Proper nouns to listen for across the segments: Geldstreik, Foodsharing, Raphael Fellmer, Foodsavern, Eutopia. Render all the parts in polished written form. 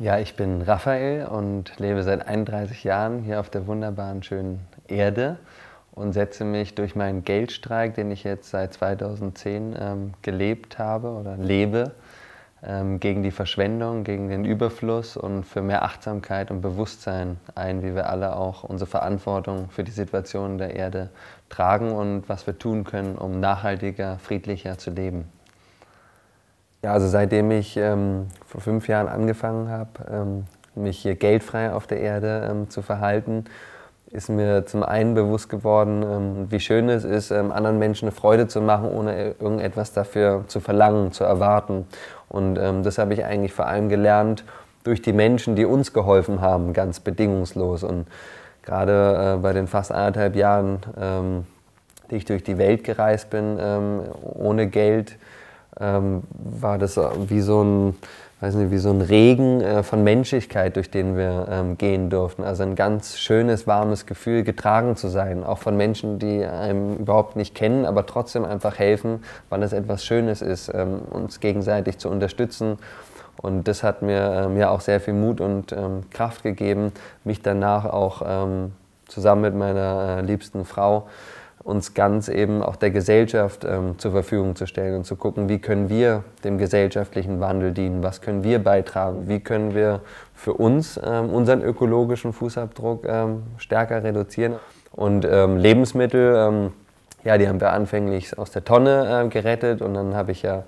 Ja, ich bin Raphael und lebe seit 31 Jahren hier auf der wunderbaren, schönen Erde und setze mich durch meinen Geldstreik, den ich jetzt seit 2010 gelebt habe oder lebe, gegen die Verschwendung, gegen den Überfluss und für mehr Achtsamkeit und Bewusstsein ein, wie wir alle auch unsere Verantwortung für die Situation der Erde tragen und was wir tun können, um nachhaltiger, friedlicher zu leben. Ja, also seitdem ich vor 5 Jahren angefangen habe, mich hier geldfrei auf der Erde zu verhalten, ist mir zum einen bewusst geworden, wie schön es ist, anderen Menschen eine Freude zu machen, ohne irgendetwas dafür zu verlangen, zu erwarten. Und das habe ich eigentlich vor allem gelernt durch die Menschen, die uns geholfen haben, ganz bedingungslos. Und gerade bei den fast 1,5 Jahren, die ich durch die Welt gereist bin, ohne Geld, war das wie so ein, weiß nicht, wie so ein Regen von Menschlichkeit, durch den wir gehen durften. Also ein ganz schönes, warmes Gefühl, getragen zu sein. Auch von Menschen, die einem überhaupt nicht kennen, aber trotzdem einfach helfen, weil es etwas Schönes ist, uns gegenseitig zu unterstützen. Und das hat mir ja auch sehr viel Mut und Kraft gegeben, mich danach auch zusammen mit meiner liebsten Frau uns ganz eben auch der Gesellschaft zur Verfügung zu stellen und zu gucken, wie können wir dem gesellschaftlichen Wandel dienen, was können wir beitragen, wie können wir für uns unseren ökologischen Fußabdruck stärker reduzieren. Und Lebensmittel, ja, die haben wir anfänglich aus der Tonne gerettet und dann habe ich ja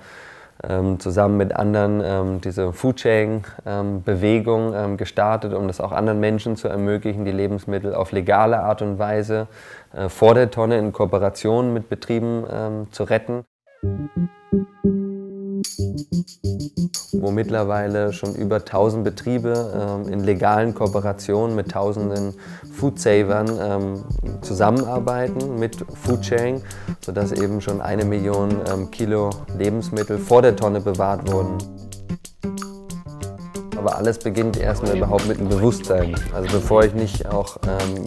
zusammen mit anderen diese Foodsharing-Bewegung gestartet, um das auch anderen Menschen zu ermöglichen, die Lebensmittel auf legale Art und Weise vor der Tonne in Kooperation mit Betrieben zu retten. Wo mittlerweile schon über 1000 Betriebe in legalen Kooperationen mit tausenden Foodsavern zusammenarbeiten mit Foodsharing, sodass eben schon 1 Million Kilo Lebensmittel vor der Tonne bewahrt wurden. Aber alles beginnt erstmal überhaupt mit dem Bewusstsein. Also bevor ich nicht auch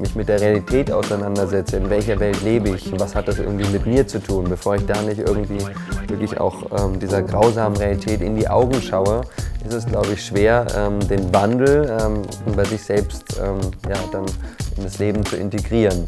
mich mit der Realität auseinandersetze, in welcher Welt lebe ich, was hat das irgendwie mit mir zu tun, bevor ich da nicht irgendwie wirklich auch dieser grausamen Realität in die Augen schaue, ist es, glaube ich, schwer, den Wandel bei sich selbst ja, dann in das Leben zu integrieren.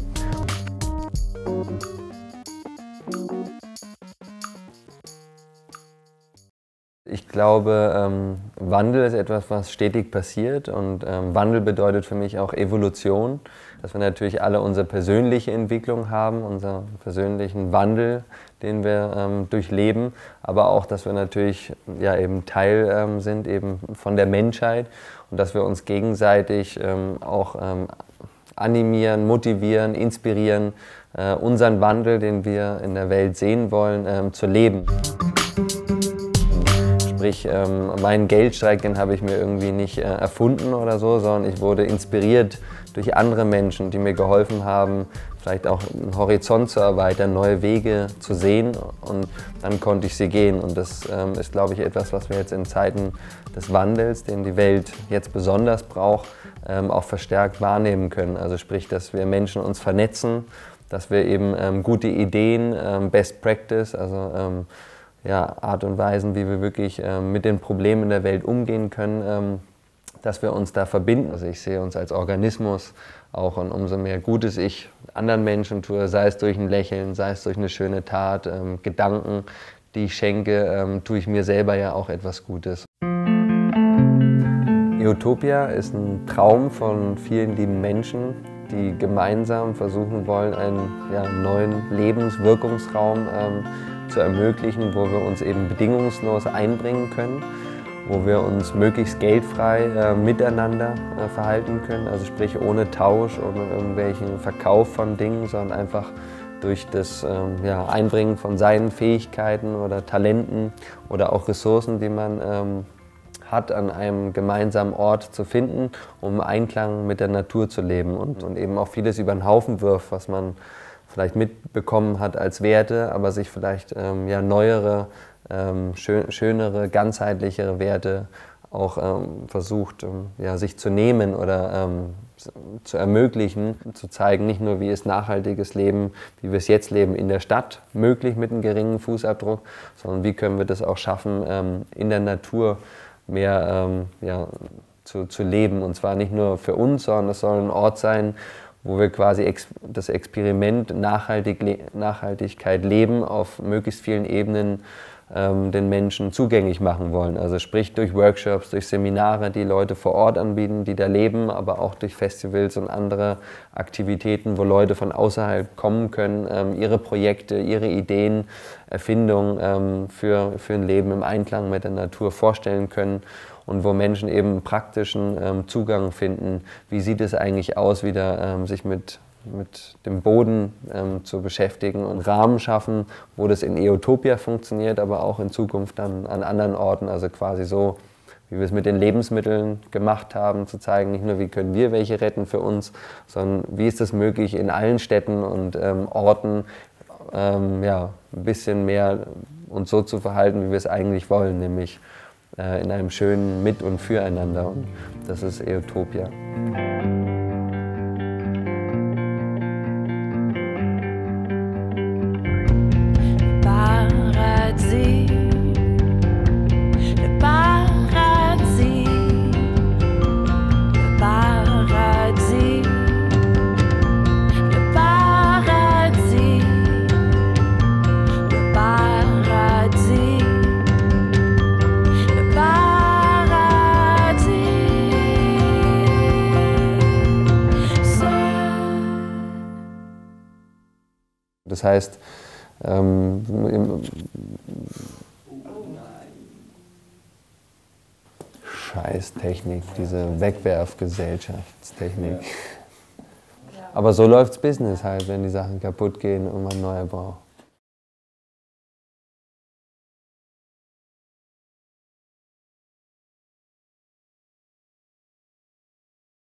Ich glaube, Wandel ist etwas, was stetig passiert und Wandel bedeutet für mich auch Evolution, dass wir natürlich alle unsere persönliche Entwicklung haben, unseren persönlichen Wandel, den wir durchleben, aber auch, dass wir natürlich ja eben Teil sind eben von der Menschheit und dass wir uns gegenseitig auch animieren, motivieren, inspirieren, unseren Wandel, den wir in der Welt sehen wollen, zu leben. Sprich, meinen Geldstreik, den habe ich mir irgendwie nicht erfunden oder so, sondern ich wurde inspiriert durch andere Menschen, die mir geholfen haben, vielleicht auch einen Horizont zu erweitern, neue Wege zu sehen und dann konnte ich sie gehen. Und das ist, glaube ich, etwas, was wir jetzt in Zeiten des Wandels, den die Welt jetzt besonders braucht, auch verstärkt wahrnehmen können. Also sprich, dass wir Menschen uns vernetzen, dass wir eben gute Ideen, Best Practice, also ja, Art und Weisen, wie wir wirklich mit den Problemen in der Welt umgehen können, dass wir uns da verbinden. Also ich sehe uns als Organismus auch und umso mehr Gutes ich anderen Menschen tue, sei es durch ein Lächeln, sei es durch eine schöne Tat, Gedanken, die ich schenke, tue ich mir selber ja auch etwas Gutes. Eutopia ist ein Traum von vielen lieben Menschen, die gemeinsam versuchen wollen, einen ja, neuen Lebenswirkungsraum zu ermöglichen, wo wir uns eben bedingungslos einbringen können, wo wir uns möglichst geldfrei miteinander verhalten können, also sprich ohne Tausch, ohne irgendwelchen Verkauf von Dingen, sondern einfach durch das ja, Einbringen von seinen Fähigkeiten oder Talenten oder auch Ressourcen, die man hat, an einem gemeinsamen Ort zu finden, um im Einklang mit der Natur zu leben und eben auch vieles über den Haufen wirft, was man vielleicht mitbekommen hat als Werte, aber sich vielleicht ja, neuere, schönere, ganzheitlichere Werte auch versucht, ja, sich zu nehmen oder zu ermöglichen, zu zeigen, nicht nur wie ist nachhaltiges Leben, wie wir es jetzt leben in der Stadt möglich mit einem geringen Fußabdruck, sondern wie können wir das auch schaffen, in der Natur mehr ja, zu leben. Und zwar nicht nur für uns, sondern es soll ein Ort sein, wo wir quasi das Experiment Nachhaltigkeit leben auf möglichst vielen Ebenen den Menschen zugänglich machen wollen. Also sprich durch Workshops, durch Seminare, die Leute vor Ort anbieten, die da leben, aber auch durch Festivals und andere Aktivitäten, wo Leute von außerhalb kommen können, ihre Projekte, ihre Ideen, Erfindungen für ein Leben im Einklang mit der Natur vorstellen können. Und wo Menschen eben einen praktischen Zugang finden, wie sieht es eigentlich aus, wieder sich mit dem Boden zu beschäftigen und Rahmen schaffen, wo das in Eutopia funktioniert, aber auch in Zukunft dann an anderen Orten, also quasi so, wie wir es mit den Lebensmitteln gemacht haben, zu zeigen, nicht nur, wie können wir welche retten für uns, sondern wie ist das möglich in allen Städten und Orten, ja, ein bisschen mehr uns so zu verhalten, wie wir es eigentlich wollen, nämlich in einem schönen Mit- und Füreinander. Und das ist Eutopia. Das heißt, Scheißtechnik, diese Wegwerfgesellschaftstechnik. Ja. Aber so läuft's Business halt, wenn die Sachen kaputt gehen und man neue braucht.